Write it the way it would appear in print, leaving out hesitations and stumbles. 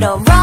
right or wrong.